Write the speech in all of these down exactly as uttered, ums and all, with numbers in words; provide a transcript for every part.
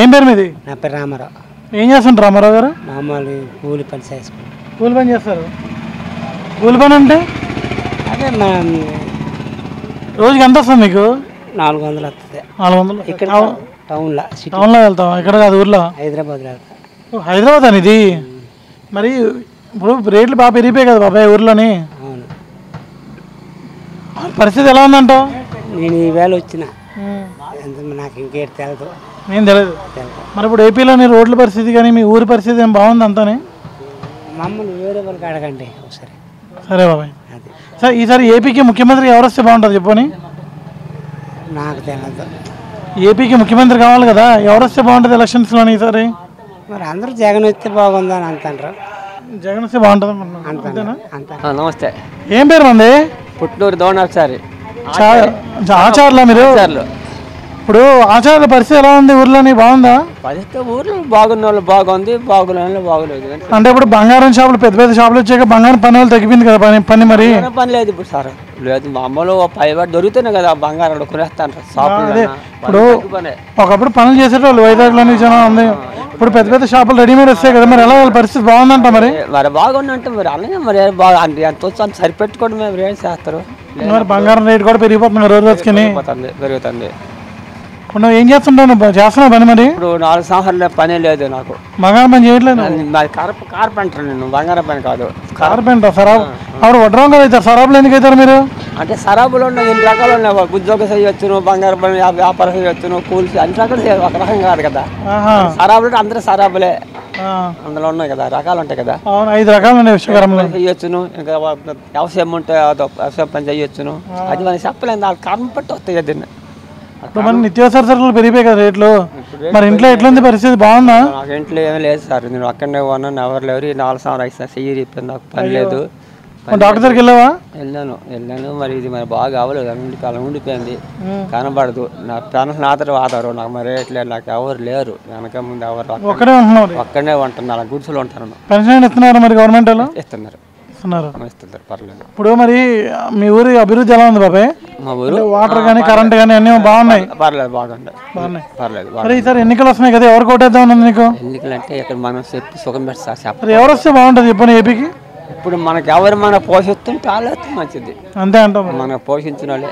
ఏం పేరు మీది? నా పేరు రామారావు. ఏం చేస్తుంటారు రామారావు గారు? మామూలు కూలి పని చేస్తాను. కూలి పని చేస్తారు? కూలి పని అంటే అదే నా రోజుకి ఎంత వస్తుంది మీకు? నాలుగు వందలు వస్తుంది. నాలుగు వందలు ఇక్కడ టౌన్లో టౌన్లో వెళ్తాం. ఇక్కడ కాదు ఊర్లో హైదరాబాద్లో వెళ్తాం. హైదరాబాద్ అని ఇది మరి ఇప్పుడు రేట్లు బాగా పెరిగిపోయాయి కదా బాబాయ్ ఊర్లోని. అవును. పరిస్థితి ఎలా ఉందంటావు? నేను ఈవేళ వచ్చిన నాకు ఇంకేటి తెలదు. నేను తెలియదు. మరి ఇప్పుడు ఏపీలోని రోడ్ల పరిస్థితి కానీ మీ ఊరి పరిస్థితి ఏం బాగుంది అంతానే? మమ్మల్ని వేరే వాళ్ళకి అడగండి ఒకసారి. సరే బాబాయ్. సార్ ఈసారి ఏపీకి ముఖ్యమంత్రి ఎవరు వస్తే బాగుంటుంది చెప్పని? నాకు తెలియదు. ఏపీకి ముఖ్యమంత్రి కావాలి కదా, ఎవరు వస్తే బాగుంటుంది ఎలక్షన్స్లోని ఈసారి? మరి అందరూ జగన్ వస్తే బాగుందని అంటారు. జగన్ వస్తే బాగుంటుంది. నమస్తే. ఏం పేరు మంది? పుట్నూరు దోణాచారి. ఆచార్యులా మీరు? ఆచార్యులు. ఇప్పుడు ఆచార్యుల పరిస్థితి ఎలా ఉంది ఊర్లోని? బాగుందా పరిస్థితి? ఊర్లో బాగున్న వాళ్ళు బాగుంది, బాగులేని బాగులేదు. అంటే ఇప్పుడు బంగారం షాపులు పెద్ద పెద్ద షాపులు వచ్చాక బంగారం పని వాళ్ళు తగ్గిపోయింది కదా. పని పని మరి పని లేదు ఇప్పుడు సార్. లేదు మామూలు పైబడి దొరుకుతున్నాయి కదా బంగారం కొనేస్తాను షాపులు. ఇప్పుడు ఒకప్పుడు పనులు చేసేటోళ్ళు వైజాగ్లోని జనం ఉంది. ఇప్పుడు పెద్ద పెద్ద షాపులు రెడీమేడ్ వస్తాయి కదా. మరి ఎలా వాళ్ళ పరిస్థితి బాగుందంట? మరి మరి బాగుందంటే మరి అలాగే మరి బాగా అంటే ఎంత వచ్చి సరిపెట్టుకోవడం మేము ఏం చేస్తారు. మరి బంగారం రేటు కూడా పెరిగిపోతుంది రోజు రోజుకి పెరుగుతుంది. నువ్వు ఏం చేస్తుంటావు? చేస్తున్నా పని. మరి ఇప్పుడు నాలుగు సంవత్సరాలు పని లేదు నాకు. బంగారం పని చేయట్లేదు. కార్పెంటర్ నేను. బంగారం పని కాదు కార్పెంటర్. సరాబు అప్పుడు వడ్రంగా అవుతారు. సరాబులు ఎందుకు అవుతారు మీరు? అంటే సరాబులో ఉన్న ఎన్ని రకాలు ఉన్నాయి. ఉద్యోగ చేయొచ్చును, బంగారం పని వ్యాపారం చేయొచ్చును, కూల్స్ అన్ని రకాలు చేయదు. ఒక రకం కాదు కదా సరాబులు. అందరూ సరాబులే అందులో ఉన్నాయి కదా రకాలు ఉంటాయి కదా. ఐదు రకాలు ఉన్నాయి చేయొచ్చును. ఇంకా వ్యవసాయం ఉంటే వ్యవసాయం పని చేయొచ్చును. అది మనం చెప్పలేదు. వాళ్ళు కార్పెంటర్ వస్తాయి దీన్ని. ఇప్పుడు మన నిత్యావసర సరుకులు పెరిగిపోయాయి కదా రేట్లు. మరి ఇంట్లో ఎట్లుంది పరిస్థితి? బాగుందా? నాకు ఇంట్లో ఏమీ లేదు సార్. నేను అక్కడనే పోన్నాను. ఎవరు లేరు. నాలుగు సంవత్సరాలు అయితే చెయ్యి రేపు నాకు పని లేదు. డాక్టర్ దగ్గరికి వెళ్ళావా? వెళ్ళాను వెళ్ళాను మరి ఇది మరి బాగా అవ్వలేదు. అన్ని అలా ఉండిపోయింది కనబడదు. నా ప్రాణం నాతో ఆధారు. నాకు మరి రేట్లేదు. నాకు ఎవరు లేరు వెనక ముందు ఎవరు. ఒక్కడే ఉంటున్నారు. ఒక్కడే ఉంటున్నారు. అలా గుడిసెలు ఉంటాను. పెన్షన్ ఇస్తున్నారు మరి గవర్నమెంట్ వాళ్ళు? ఇస్తున్నారు. ఇప్పుడు మరి మీ ఊరి అభివృద్ధి ఎలా ఉంది బాబాయ్? మా ఊరు వాటర్ కానీ కరెంట్ కానీ అన్ని బాగున్నాయి. పర్లేదు బాగుంటాయి. బాగున్నాయి. ఈసారి ఎన్నికలు వస్తున్నాయి కదా, ఎవరు కోటేద్దాం నీకు? ఎన్నికలు అంటే ఇక్కడ మనం చెప్పి సుఖం పెడతాం. ఎవరు వస్తే బాగుంటుంది చెప్పండి ఏపీకి? ఇప్పుడు మనకి ఎవరు మన పోషిస్తుంటే వాళ్ళతో మంచిది అంతే అంటాం. మన పోషించిన వాళ్ళే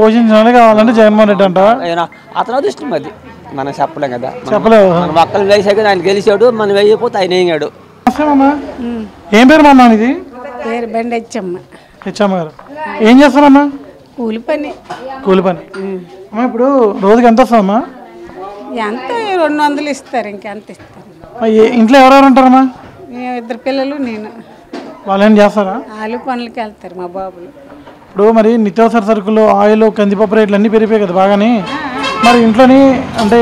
పోషించిన వాళ్ళే కావాలంటే జగన్మోహన్ రెడ్డి అంట. అతను అదృష్టం. అది మనం చెప్పలేం కదా. చెప్పలేదు. మన ఒక్కరు వేసాక ఆయన గెలిచాడు, మనం వేయకపోతే ఆయన వేయగాడు. ఏం పేరు మా ఇది? పేరు బండి హెచ్చమ్మ. హెచ్చమ్మ గారు ఏం చేస్తారమ్మా? కూలి పని. కూలి పని. అమ్మా ఇప్పుడు రోజుకి ఎంత వస్తుందమ్మా? ఎంత రెండు వందలు ఇస్తారు. ఇంకెంత ఇస్తారు? ఇంట్లో ఎవరెవరు ఉంటారమ్మా? ఇద్దరు పిల్లలు నేను. వాళ్ళు ఏం చేస్తారా? వాళ్ళు పనులకి వెళ్తారు మా బాబులు. ఇప్పుడు మరి నిత్యావసర సరుకులు ఆయిల్ కందిపప్పు రేట్లు అన్నీ పెరిగిపోయాయి కదా బాగానే. మరి ఇంట్లోని అంటే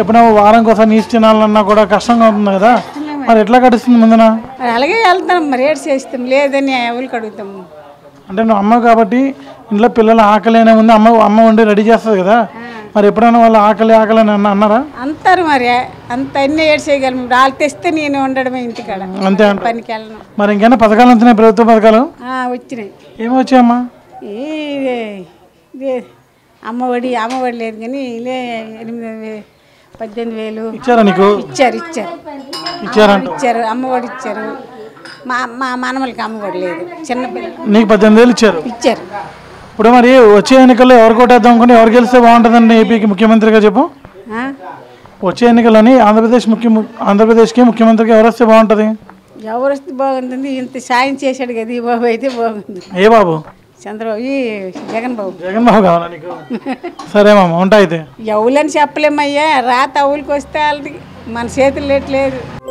ఎప్పుడైనా వారానికి ఒకసారి నీసు తినాలన్నా కూడా కష్టంగా ఉంటుంది కదా. మరి ఎట్లా గడుస్తుంది ముందున? అలాగే వెళ్తాం. మరి ఏడు చేస్తాం లేదని ఎవరికి అడుగుతాము? అంటే నువ్వు అమ్మ కాబట్టి ఇంట్లో పిల్లలు ఆకలినే ముందు అమ్మ అమ్మ వండి రెడీ చేస్తుంది కదా. మరి ఎప్పుడైనా వాళ్ళు ఆకలి ఆకలి అని అన్నారా? అంటారు. మరి అంత అన్నీ ఏడు చేయగలం. వాళ్ళు తెస్తే నేను ఉండడమే ఇంటికాడ అంతే పనికి వెళ్ళను. మరి ఇంకైనా పథకాలు వచ్చినాయి ప్రభుత్వ పథకాలు? వచ్చినాయి. ఏమి వచ్చాయమ్మా? ఇదే అమ్మఒడి. అమ్మఒడి లేదు కానీ ఇదే ఎనిమిది పద్దెనిమిది వేలు ఇచ్చారా నీకు? ఇచ్చారు ఇచ్చారు ఇచ్చారు అమ్మఒడి ఇచ్చారు. మా మా మనవలకి అమ్మఒడి లేదు. చిన్నపిల్లలు నీకు పద్దెనిమిది వేలు ఇచ్చారు ఇచ్చారు. ఇప్పుడు మరి వచ్చే ఎన్నికల్లో ఎవరు కోటేద్దాం అనుకుంటే ఎవరు గెలిస్తే బాగుంటుందండి ఏపీకి ముఖ్యమంత్రిగా చెప్పు? వచ్చే ఎన్నికల్లోని ఆంధ్రప్రదేశ్ ముఖ్య ఆంధ్రప్రదేశ్కి ముఖ్యమంత్రికి ఎవరు వస్తే బాగుంటుంది? ఎవరు వస్తే బాగుంటుంది? ఇంత సాయం చేశాడు కదా ఈ బాబు అయితే బాగుంది. ఏ బాబు? చంద్రబాబు. ఈ జగన్ బాబు. జగన్ బాబు కావాలా నీకు? సరేమమ్మ ఉంటా అయితే. ఎవలని చెప్పలేమయ్యా. రాత అవులకి వస్తే వాళ్ళకి మన చేతులు లేదు.